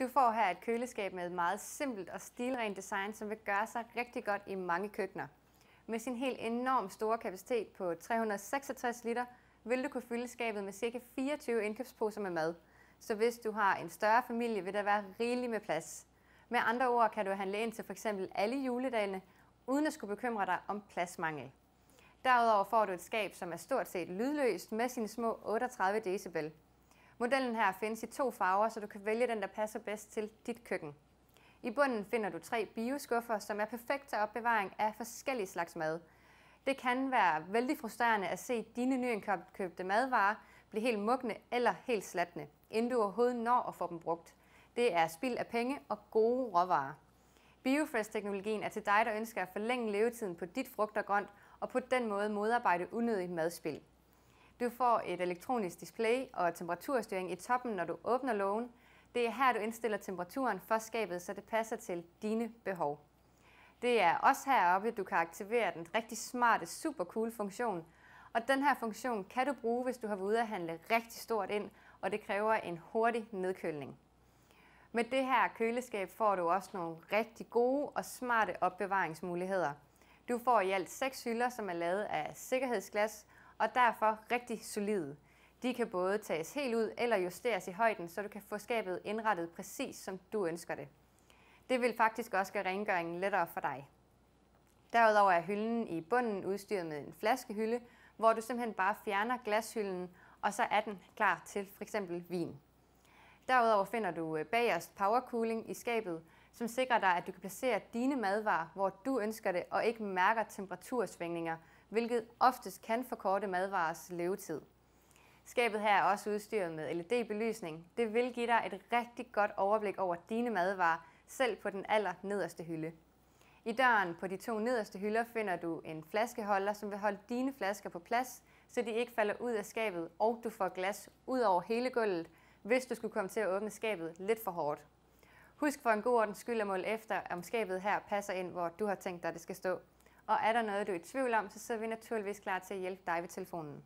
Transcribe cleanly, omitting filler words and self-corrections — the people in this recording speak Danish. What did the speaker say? Du får her et køleskab med et meget simpelt og stilrent design, som vil gøre sig rigtig godt i mange køkkener. Med sin helt enormt store kapacitet på 366 liter, vil du kunne fylde skabet med ca. 24 indkøbsposer med mad. Så hvis du har en større familie, vil der være rigeligt med plads. Med andre ord kan du handle ind til f.eks. alle juledagene, uden at skulle bekymre dig om pladsmangel. Derudover får du et skab, som er stort set lydløst med sine små 38 decibel. Modellen her findes i 2 farver, så du kan vælge den, der passer bedst til dit køkken. I bunden finder du 3 bioskuffer, som er perfekt til opbevaring af forskellige slags mad. Det kan være vældig frustrerende at se dine nyindkøbte madvarer blive helt mugne eller helt slatne, inden du overhovedet når at få dem brugt. Det er spild af penge og gode råvarer. BioFresh-teknologien er til dig, der ønsker at forlænge levetiden på dit frugt og grønt, og på den måde modarbejde unødigt madspild. Du får et elektronisk display og temperaturstyring i toppen, når du åbner lågen. Det er her, du indstiller temperaturen for skabet, så det passer til dine behov. Det er også heroppe, du kan aktivere den rigtig smarte, super cool funktion. Og den her funktion kan du bruge, hvis du har været ude at handle rigtig stort ind, og det kræver en hurtig nedkøling. Med det her køleskab får du også nogle rigtig gode og smarte opbevaringsmuligheder. Du får i alt 6 hylder, som er lavet af sikkerhedsglas, og derfor rigtig solide. De kan både tages helt ud eller justeres i højden, så du kan få skabet indrettet præcis, som du ønsker det. Det vil faktisk også gøre rengøringen lettere for dig. Derudover er hylden i bunden udstyret med en flaskehylde, hvor du simpelthen bare fjerner glashylden, og så er den klar til f.eks. vin. Derudover finder du bagerst powercooling i skabet, som sikrer dig, at du kan placere dine madvarer, hvor du ønsker det, og ikke mærker temperatursvingninger, hvilket oftest kan forkorte madvarers levetid. Skabet her er også udstyret med LED-belysning. Det vil give dig et rigtig godt overblik over dine madvarer, selv på den aller nederste hylde. I døren på de 2 nederste hylder finder du en flaskeholder, som vil holde dine flasker på plads, så de ikke falder ud af skabet, og du får glas ud over hele gulvet, hvis du skulle komme til at åbne skabet lidt for hårdt. Husk for en god ordens skyld at måle efter, om skabet her passer ind, hvor du har tænkt dig, det skal stå. Og er der noget, du er i tvivl om, så sidder vi naturligvis klar til at hjælpe dig ved telefonen.